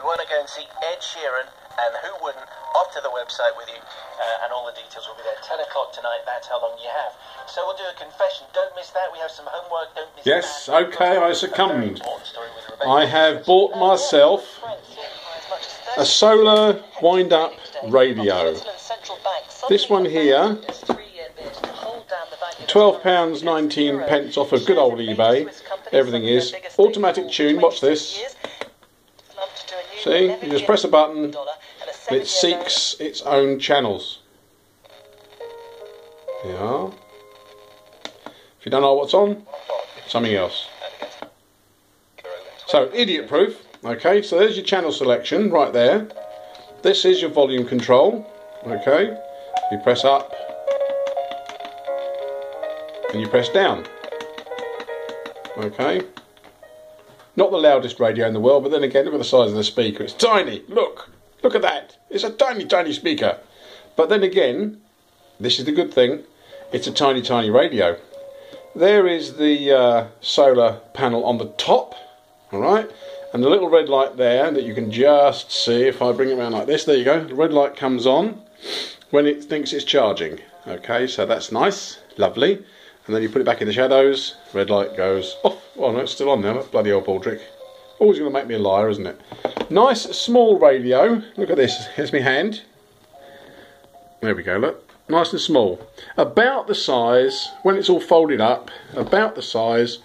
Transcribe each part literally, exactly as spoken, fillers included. you want to go and see Ed Sheeran, and who wouldn't, up to the website with you, uh, and all the details will be there. ten o'clock tonight, that's how long you have. So we'll do a confession. Don't miss that. We have some homework. Don't miss yes, that. Yes, okay, I succumbed. I have bought myself a solar wind-up radio. This one here, twelve pounds nineteen pence off of good old eBay. Everything is automatic tune. Watch this. See, you just press a button, it seeks its own channels. Yeah. If you don't know what's on, something else. So, idiot proof. Okay, so there's your channel selection right there. This is your volume control. Okay, you press up and you press down. Okay. Not the loudest radio in the world, but then again, look at the size of the speaker. It's tiny. Look. Look at that. It's a tiny, tiny speaker. But then again, this is the good thing. It's a tiny, tiny radio. There is the uh, solar panel on the top. All right. And the little red light there that you can just see. If I bring it around like this, there you go. The red light comes on when it thinks it's charging. Okay, so that's nice. Lovely. And then you put it back in the shadows, red light goes off. Oh no, it's still on now, that bloody old baldric. Always going to make me a liar, isn't it? Nice small radio. Look at this, here's my hand. There we go, look. Nice and small. About the size, when it's all folded up, about the size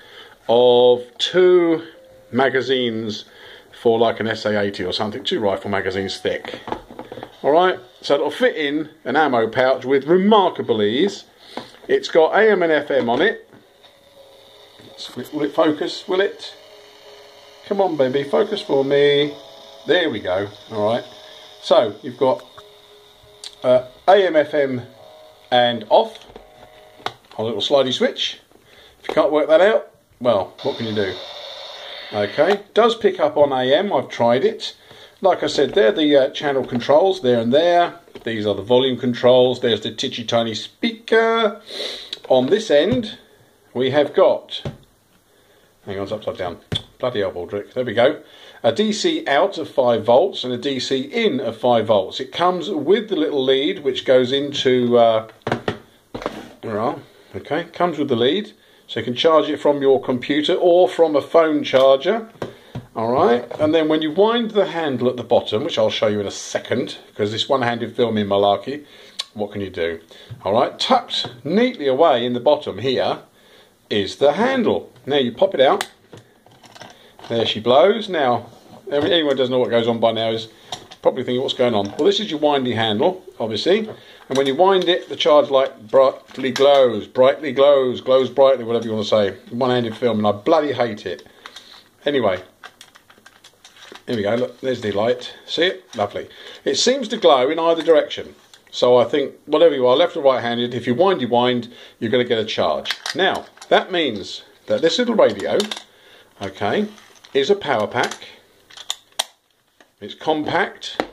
of two magazines for like an S A eighty or something, two rifle magazines thick. Alright, so it'll fit in an ammo pouch with remarkable ease. It's got A M and F M on it. Will it focus? Will it? Come on, baby, focus for me. There we go. All right. So you've got uh, A M, F M, and off. A little slidey switch. If you can't work that out, well, what can you do? Okay. Does pick up on A M. I've tried it. Like I said, they're the uh, channel controls there and there. These are the volume controls. There's the titchy tiny speaker. On this end, we have got, hang on, it's upside down. Bloody old baldric. There we go. A D C out of five volts and a D C in of five volts. It comes with the little lead which goes into, uh, where are, okay, comes with the lead. So you can charge it from your computer or from a phone charger. Alright, and then when you wind the handle at the bottom, which I'll show you in a second, because this one-handed filming malarkey, what can you do? Alright, tucked neatly away in the bottom here is the handle. Now you pop it out. There she blows. Now, anyone who doesn't know what goes on by now is probably thinking what's going on. Well, this is your windy handle, obviously. And when you wind it, the charge light brightly glows, brightly glows, glows brightly, whatever you want to say. One-handed filming, I bloody hate it. Anyway. Here we go, look, there's the light. See it? Lovely. It seems to glow in either direction. So I think, whatever you are, left or right-handed, if you wind, you wind, you're going to get a charge. Now, that means that this little radio, okay, is a power pack. It's compact.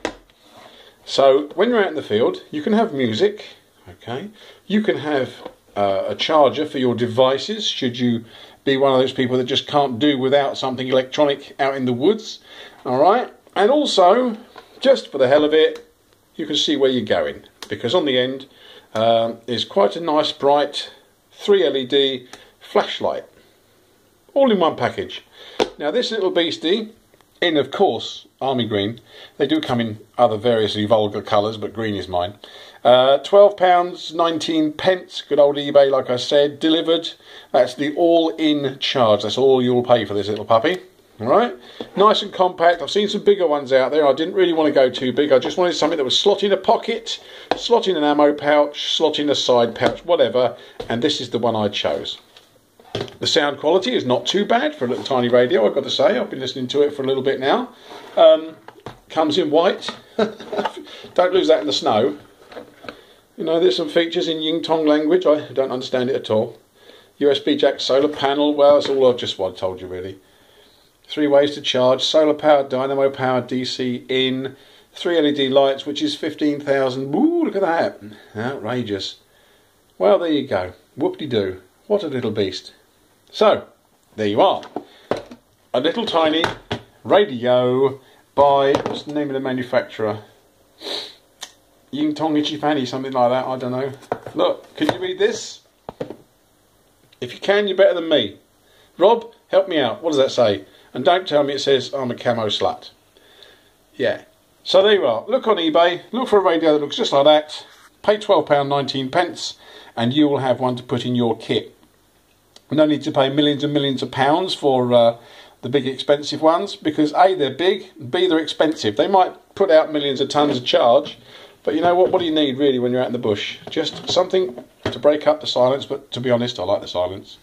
So when you're out in the field, you can have music, okay. You can have uh, a charger for your devices, should you be one of those people that just can't do without something electronic out in the woods. Alright, and also, just for the hell of it, you can see where you're going, because on the end um, is quite a nice bright three L E D flashlight, all in one package. Now this little beastie, in of course army green, they do come in other variously vulgar colours, but green is mine. Uh, twelve pounds nineteen pence, good old eBay, like I said, delivered. That's the all-in charge, that's all you'll pay for this little puppy. Alright, nice and compact. I've seen some bigger ones out there. I didn't really want to go too big. I just wanted something that was slot in a pocket, slot in an ammo pouch, slot in a side pouch, whatever, and this is the one I chose. The sound quality is not too bad for a little tiny radio, I've got to say. I've been listening to it for a little bit now. Um, comes in white. Don't lose that in the snow. You know, there's some features in Ying Tong language. I don't understand it at all. U S B jack, solar panel. Well, that's all I've just what I told you, really. Three ways to charge. Solar power, dynamo power, D C in. Three L E D lights, which is fifteen thousand. Ooh, look at that. Outrageous. Well, there you go. Whoop-de-doo. What a little beast. So, there you are. A little tiny radio by, what's the name of the manufacturer? Ying Tong Ichifanny, something like that, I don't know. Look, can you read this? If you can, you're better than me. Rob, help me out. What does that say? And don't tell me it says I'm a camo slut. Yeah. So there you are. Look on eBay. Look for a radio that looks just like that. Pay twelve pounds nineteen, and you will have one to put in your kit. No need to pay millions and millions of pounds for uh, the big expensive ones, because A, they're big, and B, they're expensive. They might put out millions of tons of charge, but you know what? What do you need really when you're out in the bush? Just something to break up the silence. But to be honest, I like the silence.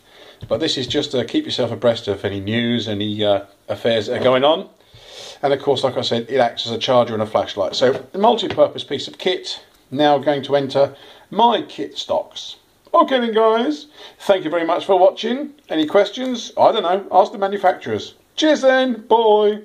But this is just to keep yourself abreast of any news, any uh, affairs that are going on. And of course, like I said, it acts as a charger and a flashlight. So, a multi-purpose piece of kit. Now going to enter my kit stocks. Okay then guys, thank you very much for watching. Any questions? I don't know, ask the manufacturers. Cheers then, bye!